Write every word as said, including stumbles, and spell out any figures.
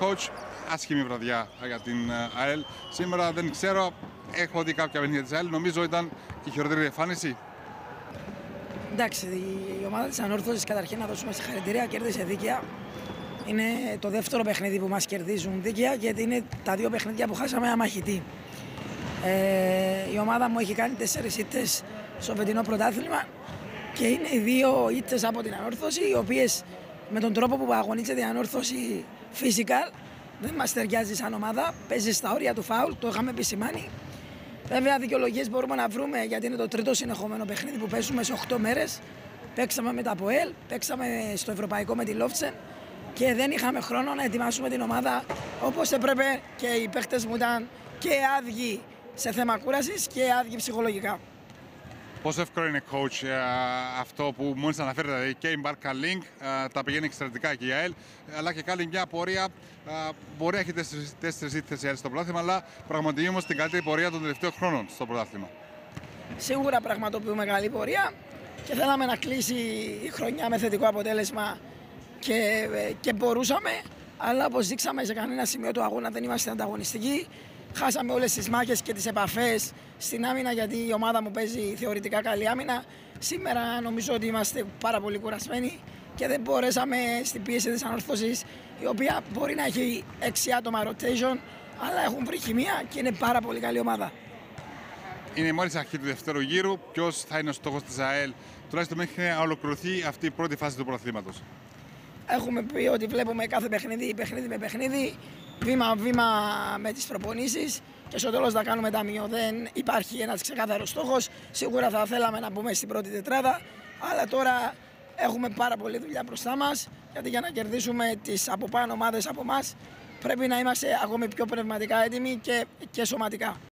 Coach, άσχημη βραδιά για την ΑΕΛ. Σήμερα δεν ξέρω, έχω δει κάποια παιχνίδια της ΑΕΛ. Νομίζω ήταν η χειρότερη εμφάνιση. Εντάξει, η ομάδα της Ανόρθωσης, καταρχήν να δώσουμε συγχαρητήρια, κέρδισε δίκαια. Είναι το δεύτερο παιχνίδι που μας κερδίζουν δίκαια, γιατί είναι τα δύο παιχνίδια που χάσαμε αμαχητή. Ε, η ομάδα μου έχει κάνει τέσσερις ήττες στο φετινό πρωτάθλημα και είναι οι δύο ήττες από την Ανόρθωση, οι οποίες με τον τρόπο που αγωνίζεται η Ανόρθωση φυσικά δεν μας ταιριάζει σαν ομάδα, παίζει στα όρια του φάουλ, το είχαμε επισημάνει. Βέβαια, δικαιολογίες μπορούμε να βρούμε, γιατί είναι το τρίτο συνεχόμενο παιχνίδι που παίζουμε σε οκτώ μέρες. Παίξαμε με τα ΠΟΕΛ, παίξαμε στο Ευρωπαϊκό με τη Λόφτσεν και δεν είχαμε χρόνο να ετοιμάσουμε την ομάδα όπως έπρεπε και οι παίχτες μου ήταν και άδειοι σε θέμα κούρασης και άδειοι ψυχολογικά. Πόσο εύκολο είναι, coach, αυτό που μόλις αναφέρετε, δηλαδή και η Μπάρκα Λίνγκ, τα πηγαίνει εξαιρετικά και η ΑΕΛ, αλλά και κάνει μια πορεία. Μπορεί να έχει τέσσερις ήττες η ΑΕΛ στο πρωτάθλημα, αλλά πραγματοποιούμε την καλύτερη πορεία των τελευταίων χρόνων στο πρωτάθλημα. Σίγουρα πραγματοποιούμε καλή πορεία και θέλαμε να κλείσει η χρονιά με θετικό αποτέλεσμα και, και μπορούσαμε, αλλά όπως δείξαμε σε κανένα σημείο του αγώνα δεν είμαστε ανταγωνιστικοί. Χάσαμε όλες τις μάχες και τις επαφές στην άμυνα, γιατί η ομάδα μου παίζει θεωρητικά καλή άμυνα. Σήμερα νομίζω ότι είμαστε πάρα πολύ κουρασμένοι και δεν μπορέσαμε στην πίεση της Ανόρθωσης, η οποία μπορεί να έχει έξι άτομα rotation, αλλά έχουν βρει χημεία και είναι πάρα πολύ καλή ομάδα. Είναι μόλις αρχή του δεύτερου γύρου. Ποιος θα είναι ο στόχος της ΑΕΛ, τουλάχιστον μέχρι να ολοκληρωθεί αυτή η πρώτη φάση του πρωταθλήματος? Έχουμε πει ότι βλέπουμε κάθε παιχνίδι, παιχνίδι με παιχνίδι, βήμα-βήμα με τις προπονήσεις και στο τέλος θα κάνουμε ταμείο. Δεν υπάρχει ένας ξεκάθαρος στόχος. Σίγουρα θα θέλαμε να μπούμε στην πρώτη τετράδα, αλλά τώρα έχουμε πάρα πολλή δουλειά μπροστά μας, γιατί για να κερδίσουμε τις από πάνω ομάδες από εμάς πρέπει να είμαστε ακόμη πιο πνευματικά έτοιμοι και, και σωματικά.